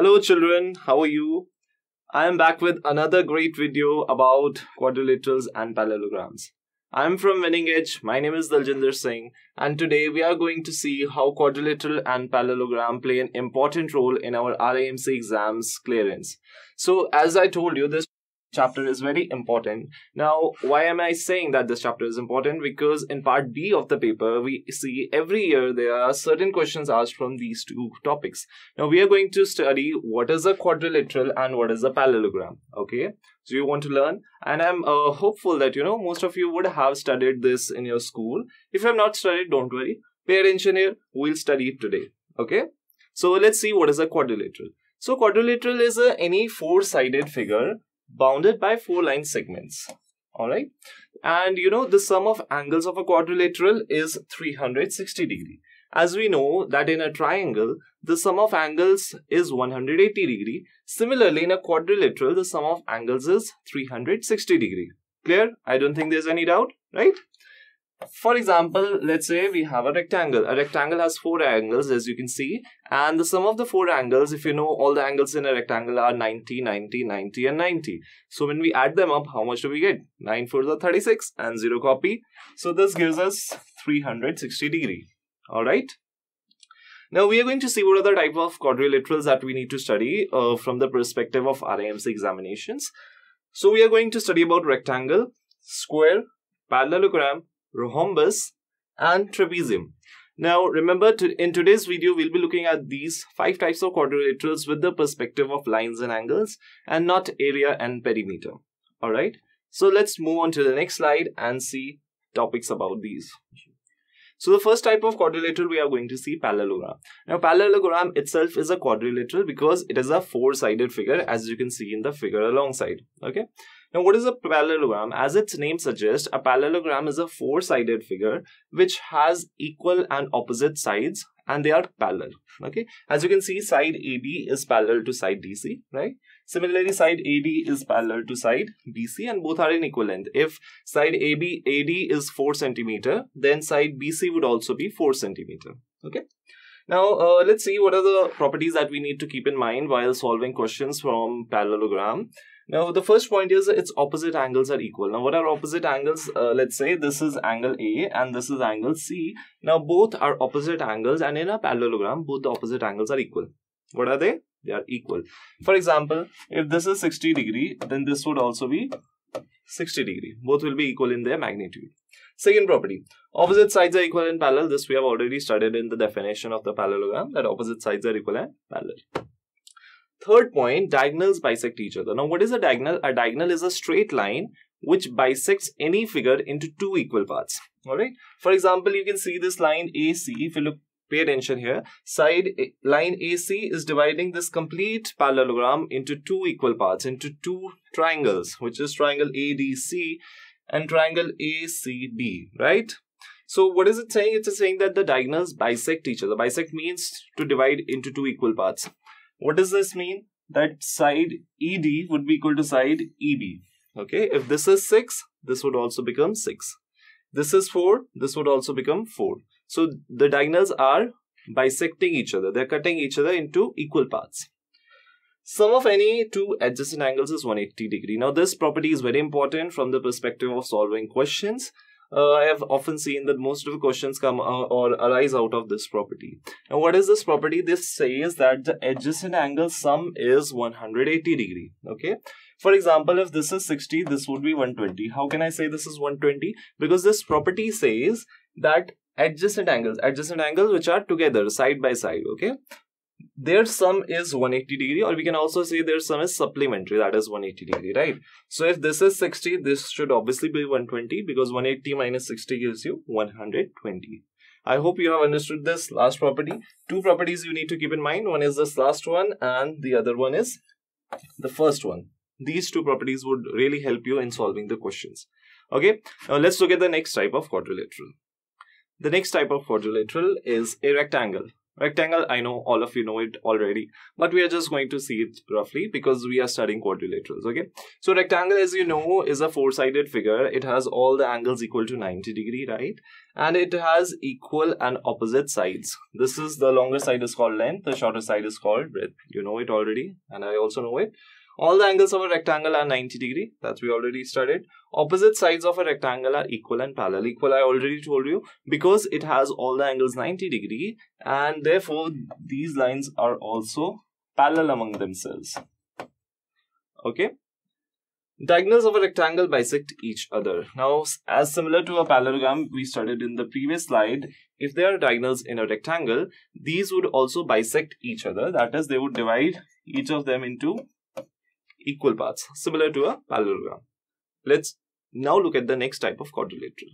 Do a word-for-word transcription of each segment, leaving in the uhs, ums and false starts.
Hello children, how are you? I am back with another great video about quadrilaterals and parallelograms. I am from Winning Edge, my name is Daljinder Singh, and today we are going to see how quadrilateral and parallelogram play an important role in our R I M C exams clearance. So as I told you, this chapter is very important. Now, why am I saying that this chapter is important? Because in part B of the paper, we see every year there are certain questions asked from these two topics. Now, we are going to study what is a quadrilateral and what is a parallelogram. Okay, so you want to learn, and I'm uh, hopeful that you know most of you would have studied this in your school. If you have not studied, don't worry, pay attention here, we'll study it today. Okay, so let's see what is a quadrilateral. So, quadrilateral is a, any four-sided figure bounded by four line segments. All right, and you know the sum of angles of a quadrilateral is three hundred sixty degrees. As we know that in a triangle the sum of angles is one hundred eighty degrees. Similarly, in a quadrilateral the sum of angles is three hundred sixty degrees. Clear? I don't think there's any doubt, right? For example, let's say we have a rectangle. A rectangle has four angles, as you can see, and the sum of the four angles, if you know all the angles in a rectangle are ninety, ninety, ninety and ninety. So when we add them up, how much do we get? nine fours are thirty-six and zero copy. So this gives us three hundred sixty degrees. All right. Now we are going to see what are the type of quadrilaterals that we need to study uh, from the perspective of R I M C examinations. So we are going to study about rectangle, square, parallelogram, rhombus and trapezium. Now remember, to, in today's video we'll be looking at these five types of quadrilaterals with the perspective of lines and angles and not area and perimeter. Alright, so let's move on to the next slide and see topics about these. So the first type of quadrilateral we are going to see, parallelogram. Now parallelogram itself is a quadrilateral because it is a four-sided figure, as you can see in the figure alongside. Okay. Now what is a parallelogram? As its name suggests, a parallelogram is a four-sided figure which has equal and opposite sides and they are parallel. Okay. As you can see, side A B is parallel to side D C, right? Similarly, side A D is parallel to side B C and both are in equal length. If side A B, A D is four centimeters, then side B C would also be four centimeters. Okay. Now, uh, let's see what are the properties that we need to keep in mind while solving questions from parallelogram. Now, the first point is its opposite angles are equal. Now, what are opposite angles? Uh, let's say this is angle A and this is angle C. Now, both are opposite angles and in a parallelogram, both the opposite angles are equal. What are they? They are equal. For example, if this is sixty degrees, then this would also be sixty degrees. Both will be equal in their magnitude. Second property, opposite sides are equal and parallel. This we have already studied in the definition of the parallelogram, that opposite sides are equal and parallel. Third point, diagonals bisect each other. Now, what is a diagonal? A diagonal is a straight line which bisects any figure into two equal parts. All right. For example, you can see this line A C. If you look, pay attention here, side A, line A C is dividing this complete parallelogram into two equal parts, into two triangles, which is triangle A D C and triangle A C B, right? So what is it saying? It's saying that the diagonals bisect each other. Bisect means to divide into two equal parts. What does this mean? That side E D would be equal to side E B. Okay, if this is six, this would also become six. This is four, this would also become four. So the diagonals are bisecting each other. They're cutting each other into equal parts. Sum of any two adjacent angles is one hundred eighty degrees. Now this property is very important from the perspective of solving questions. Uh, I have often seen that most of the questions come uh, or arise out of this property. Now what is this property? This says that the adjacent angle sum is one hundred eighty degrees. Okay. For example, if this is sixty, this would be one hundred twenty. How can I say this is one hundred twenty? Because this property says that adjacent angles, adjacent angles which are together side by side, okay, their sum is one hundred eighty degrees, or we can also say their sum is supplementary, that is one hundred eighty degrees, right? So if this is sixty, this should obviously be one hundred twenty because one hundred eighty minus sixty gives you one hundred twenty. I hope you have understood this last property. Two properties you need to keep in mind. One is this last one and the other one is the first one. These two properties would really help you in solving the questions. Okay, now let's look at the next type of quadrilateral. The next type of quadrilateral is a rectangle. Rectangle, I know all of you know it already, but we are just going to see it roughly because we are studying quadrilaterals, okay? So rectangle, as you know, is a four-sided figure. It has all the angles equal to ninety degrees, right? And it has equal and opposite sides. This is the longer side is called length, the shorter side is called breadth. You know it already, and I also know it. All the angles of a rectangle are ninety degrees. That we already studied. Opposite sides of a rectangle are equal and parallel. Equal, I already told you, because it has all the angles ninety degrees, and therefore these lines are also parallel among themselves. Okay. Diagonals of a rectangle bisect each other. Now, as similar to a parallelogram we studied in the previous slide, if there are diagonals in a rectangle, these would also bisect each other. That is, they would divide each of them into equal parts, similar to a parallelogram. Let's now look at the next type of quadrilateral.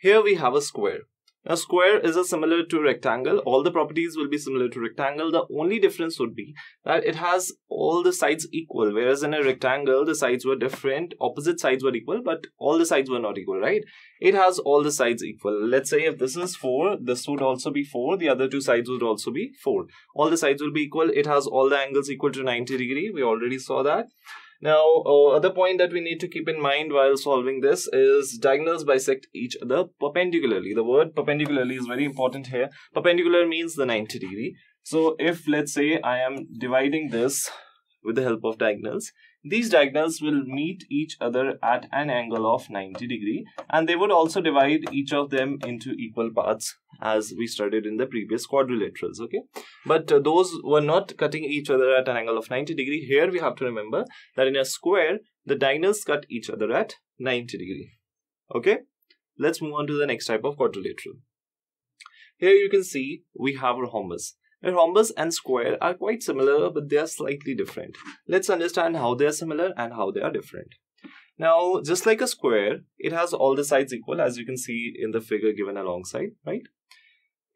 Here we have a square. Now, square is a similar to rectangle. All the properties will be similar to rectangle. The only difference would be that it has all the sides equal, whereas in a rectangle, the sides were different. Opposite sides were equal, but all the sides were not equal, right? It has all the sides equal. Let's say if this is four, this would also be four. The other two sides would also be four. All the sides will be equal. It has all the angles equal to ninety degrees. We already saw that. Now, uh, other point that we need to keep in mind while solving this is diagonals bisect each other perpendicularly. The word perpendicularly is very important here. Perpendicular means the ninety degrees. So if, let's say, I am dividing this with the help of diagonals, these diagonals will meet each other at an angle of ninety degrees, and they would also divide each of them into equal parts, as we studied in the previous quadrilaterals, okay? But uh, those were not cutting each other at an angle of ninety degrees. Here we have to remember that in a square, the diagonals cut each other at ninety degrees, okay? Let's move on to the next type of quadrilateral. Here you can see we have a rhombus. A rhombus and square are quite similar, but they are slightly different. Let's understand how they are similar and how they are different. Now, just like a square, it has all the sides equal, as you can see in the figure given alongside, right?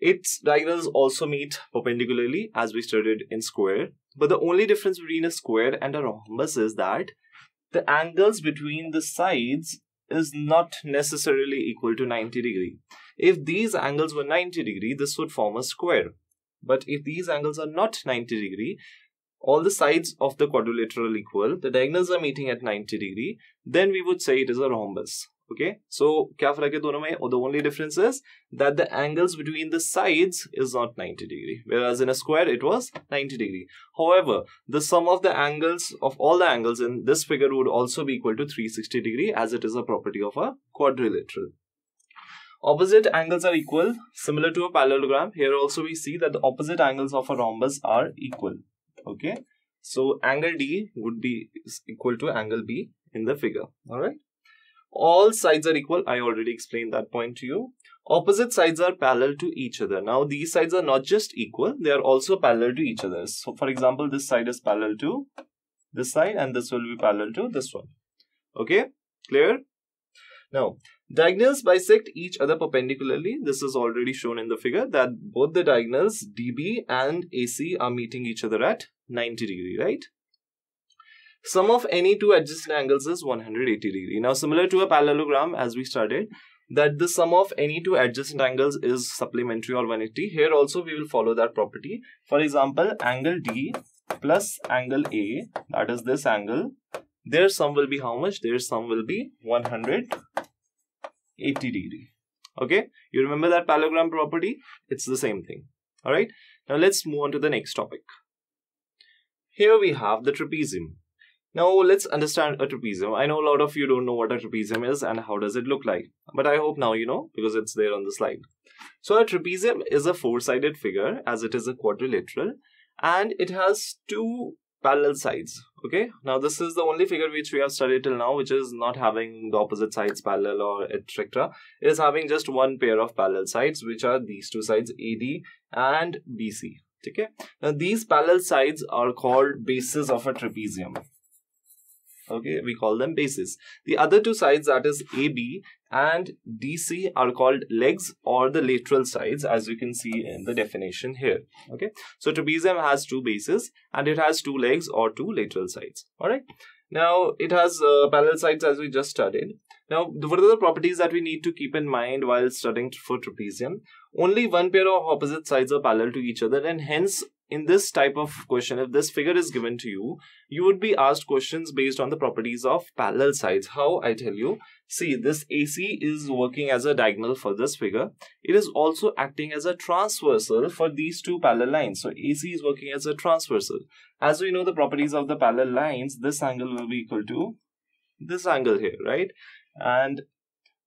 Its diagonals also meet perpendicularly, as we studied in square. But the only difference between a square and a rhombus is that the angles between the sides is not necessarily equal to ninety degrees. If these angles were ninety degrees, this would form a square. But if these angles are not ninety degrees, all the sides of the quadrilateral equal, the diagonals are meeting at ninety degrees, then we would say it is a rhombus. Okay, so kya farak hai dono mein? Oh, the only difference is that the angles between the sides is not ninety degrees, whereas in a square it was ninety degrees. However, the sum of the angles of all the angles in this figure would also be equal to three hundred sixty degrees, as it is a property of a quadrilateral. Opposite angles are equal, similar to a parallelogram. Here also we see that the opposite angles of a rhombus are equal. Okay, so angle D would be equal to angle B in the figure. All right, all sides are equal. I already explained that point to you. Opposite sides are parallel to each other. Now, these sides are not just equal, they are also parallel to each other. So, for example, this side is parallel to this side, and this will be parallel to this one. Okay, clear? Now, diagonals bisect each other perpendicularly. This is already shown in the figure that both the diagonals D B and A C are meeting each other at ninety degrees, right? Sum of any two adjacent angles is one hundred eighty degrees. Now, similar to a parallelogram, as we started, that the sum of any two adjacent angles is supplementary or one hundred eighty. Here also we will follow that property. For example, angle D plus angle A, that is this angle, their sum will be how much? Their sum will be one hundred eighty degrees. Okay, you remember that parallelogram property? It's the same thing. All right, now let's move on to the next topic. Here we have the trapezium. Now let's understand a trapezium. I know a lot of you don't know what a trapezium is and how does it look like, but I hope now you know because it's there on the slide. So a trapezium is a four-sided figure, as it is a quadrilateral, and it has two parallel sides. Okay, now this is the only figure which we have studied till now which is not having the opposite sides parallel or et cetera. It is having just one pair of parallel sides, which are these two sides, A D and B C. Okay, now these parallel sides are called bases of a trapezium. Okay, we call them bases. The other two sides, that is A B and D C, are called legs or the lateral sides, as you can see in the definition here. Okay, so trapezium has two bases and it has two legs or two lateral sides. All right, now it has uh, parallel sides, as we just studied. Now, what are the properties that we need to keep in mind while studying for trapezium? only one pair of opposite sides are parallel to each other, and hence in this type of question, if this figure is given to you, you would be asked questions based on the properties of parallel sides. How? I tell you. See, this A C is working as a diagonal for this figure. It is also acting as a transversal for these two parallel lines. So A C is working as a transversal. As we know the properties of the parallel lines, this angle will be equal to this angle here, right? And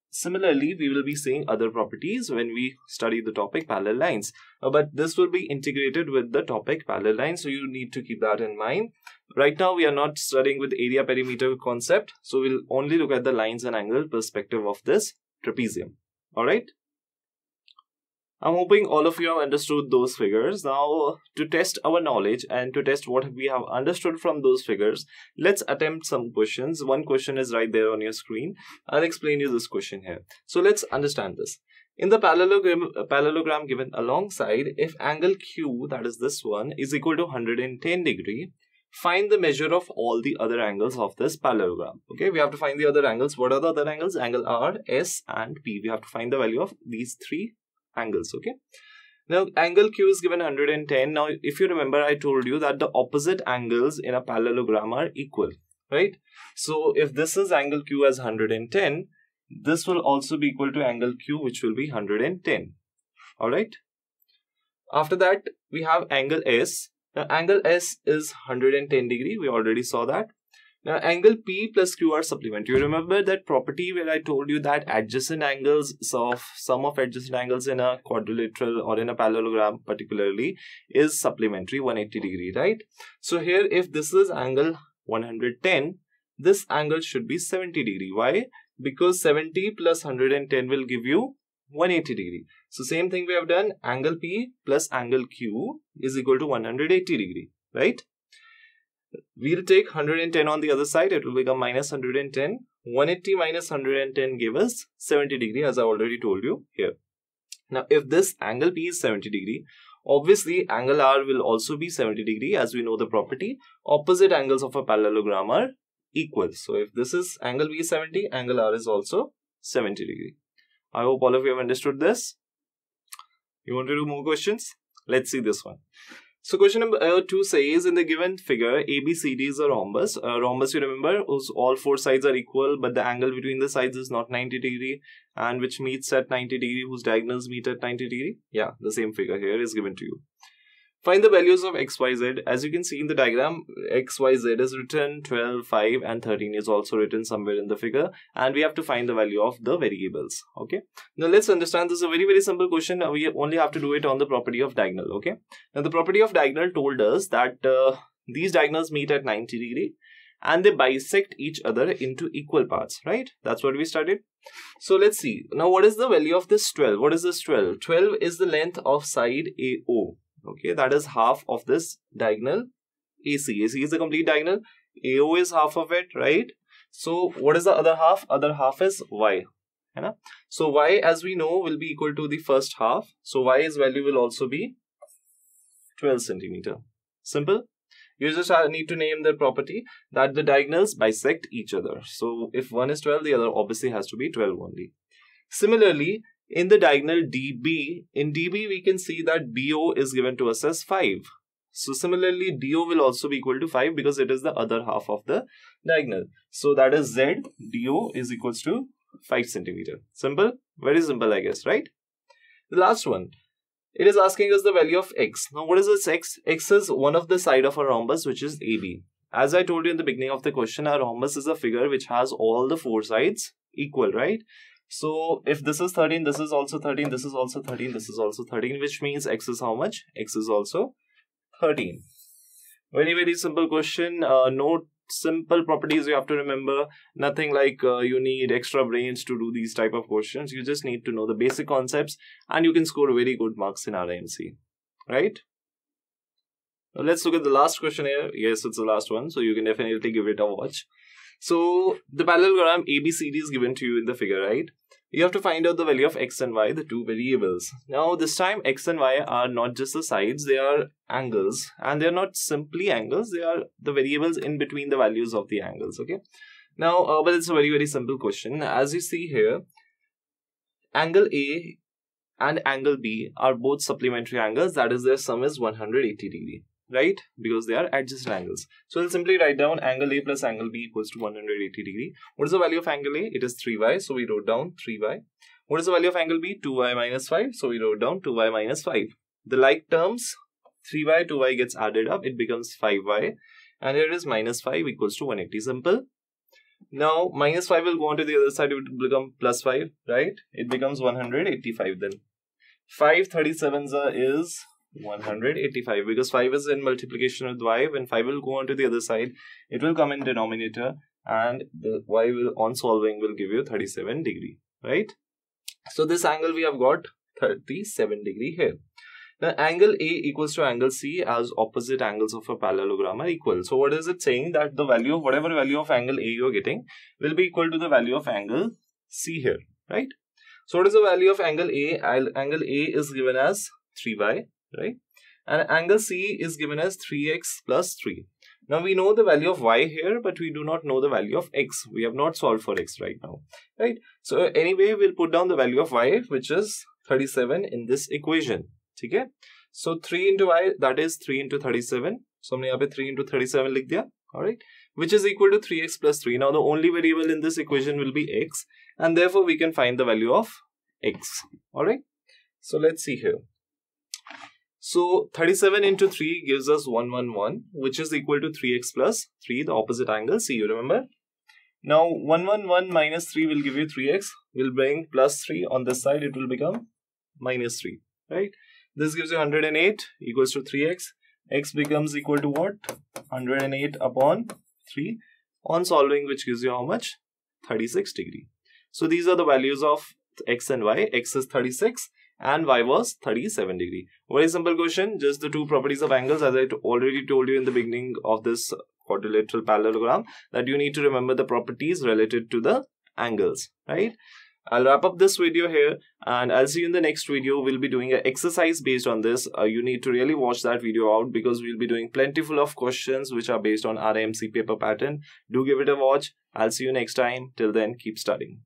similarly, we will be seeing other properties when we study the topic parallel lines, uh, but this will be integrated with the topic parallel lines, so you need to keep that in mind. Right now, we are not studying with area perimeter concept, so we'll only look at the lines and angle perspective of this trapezium. All right. I'm hoping all of you have understood those figures. Now, to test our knowledge and to test what we have understood from those figures, let's attempt some questions. One question is right there on your screen. I'll explain you this question here. So let's understand this. In the parallelogram, parallelogram given alongside, if angle Q, that is this one, is equal to one hundred ten degree, find the measure of all the other angles of this parallelogram. Okay, we have to find the other angles. What are the other angles? Angle R, S and P. We have to find the value of these three angles. Okay, now angle Q is given one hundred ten. Now if you remember, I told you that the opposite angles in a parallelogram are equal, right? So if this is angle Q as one hundred ten, this will also be equal to angle Q, which will be one hundred ten. All right, after that we have angle S. Now angle S is one hundred ten degree, we already saw that. Now, angle P plus Q are supplementary. You remember that property where I told you that adjacent angles, so of sum of adjacent angles in a quadrilateral or in a parallelogram particularly is supplementary, one hundred eighty degree, right? So here, if this is angle one hundred ten, this angle should be seventy degree. Why? Because seventy plus one hundred ten will give you one hundred eighty degree. So same thing we have done. Angle P plus angle Q is equal to one hundred eighty degree, right? We'll take one hundred ten on the other side, it will become minus one hundred ten. one hundred eighty minus one hundred ten gave us seventy degree, as I already told you here. Now, if this angle P is seventy degree, obviously angle R will also be seventy degree, as we know the property. Opposite angles of a parallelogram are equal. So, if this is angle P is seventy, angle R is also seventy degree. I hope all of you have understood this. You want to do more questions? Let's see this one. So question number uh, two says, in the given figure, A B C D is a rhombus. Uh, rhombus, you remember, all four sides are equal, but the angle between the sides is not ninety degree, and which meets at ninety degree, whose diagonals meet at ninety degree. Yeah, the same figure here is given to you. Find the values of X, Y, Z. As you can see in the diagram, X, Y, Z is written, twelve, five and thirteen is also written somewhere in the figure. And we have to find the value of the variables. Okay. Now let's understand, this is a very, very simple question. We only have to do it on the property of diagonal. Okay. Now the property of diagonal told us that uh, these diagonals meet at ninety degree and they bisect each other into equal parts, right? That's what we studied. So let's see. Now what is the value of this twelve? What is this twelve? twelve is the length of side A O. Okay, that is half of this diagonal A C. A C is the complete diagonal. A O is half of it, right? So what is the other half? Other half is Y. So Y, as we know, will be equal to the first half. So Y's value will also be twelve centimeter. Simple. You just need to name the property that the diagonals bisect each other. So if one is twelve, the other obviously has to be twelve only. Similarly, in the diagonal D B, in D B we can see that B O is given to us as five. So similarly, D O will also be equal to five because it is the other half of the diagonal. So that is Z, D O is equals to five centimeter. Simple? Very simple, I guess, right? The last one, it is asking us the value of X. Now what is this X? X is one of the side of a rhombus, which is A B. As I told you in the beginning of the question, a rhombus is a figure which has all the four sides equal, right? So if this is thirteen, this is also thirteen, this is also thirteen, this is also thirteen, which means X is how much? X is also thirteen. Very, very simple question. Uh, no simple properties you have to remember. Nothing like uh, you need extra brains to do these type of questions. You just need to know the basic concepts and you can score very good marks in R I M C, right? Now let's look at the last question here. Yes, it's the last one. So you can definitely give it a watch. So the parallelogram A B C D is given to you in the figure, right? You have to find out the value of X and Y, the two variables. Now this time X and Y are not just the sides, they are angles, and they are not simply angles, they are the variables in between the values of the angles. Okay. Now, uh, but it's a very, very simple question. As you see here, angle A and angle B are both supplementary angles, that is their sum is one hundred eighty degrees, right? Because they are adjacent angles. So we'll simply write down angle A plus angle B equals to one hundred eighty degrees. What is the value of angle A? It is three y, so we wrote down three y. What is the value of angle B? two y minus five, so we wrote down two y minus five. The like terms, three y, two y gets added up, it becomes five y, and here is minus five equals to one hundred eighty, simple. Now minus five will go on to the other side, it will become plus five, right? It becomes one hundred eighty-five then. five thirty-sevens is one hundred eighty-five because five is in multiplication with y. When five will go on to the other side, it will come in denominator and the y will on solving will give you thirty-seven degrees, right? So this angle we have got thirty-seven degrees here. Now angle A equals to angle C as opposite angles of a parallelogram are equal. So what is it saying? That the value of whatever value of angle A you are getting will be equal to the value of angle C here, right? So what is the value of angle A? Angle A is given as three y, right? And angle C is given as three x plus three. Now we know the value of y here, but we do not know the value of x. We have not solved for x right now, right? So anyway, we'll put down the value of y, which is thirty-seven in this equation. Okay, so three into y, that is three into thirty-seven. So we have three into thirty-seven liked here, all right, which is equal to three x plus three. Now the only variable in this equation will be x, and therefore we can find the value of x. All right, so let's see here. So thirty-seven into three gives us one hundred eleven, which is equal to three x plus three, the opposite angle C, you remember. Now one hundred eleven minus three will give you three x, will bring plus three on this side, it will become minus three, right? This gives you one hundred eight equals to three x. X becomes equal to what? one hundred eight upon three on solving, which gives you how much? thirty-six degrees. So these are the values of x and y. X is thirty-six and y was thirty-seven degrees. Very simple question. Just the two properties of angles, as I already told you in the beginning of this quadrilateral parallelogram, that you need to remember the properties related to the angles, right? I'll wrap up this video here and I'll see you in the next video. We'll be doing an exercise based on this. Uh, you need to really watch that video out because we'll be doing plentiful of questions which are based on R I M C paper pattern. Do give it a watch. I'll see you next time. Till then, keep studying.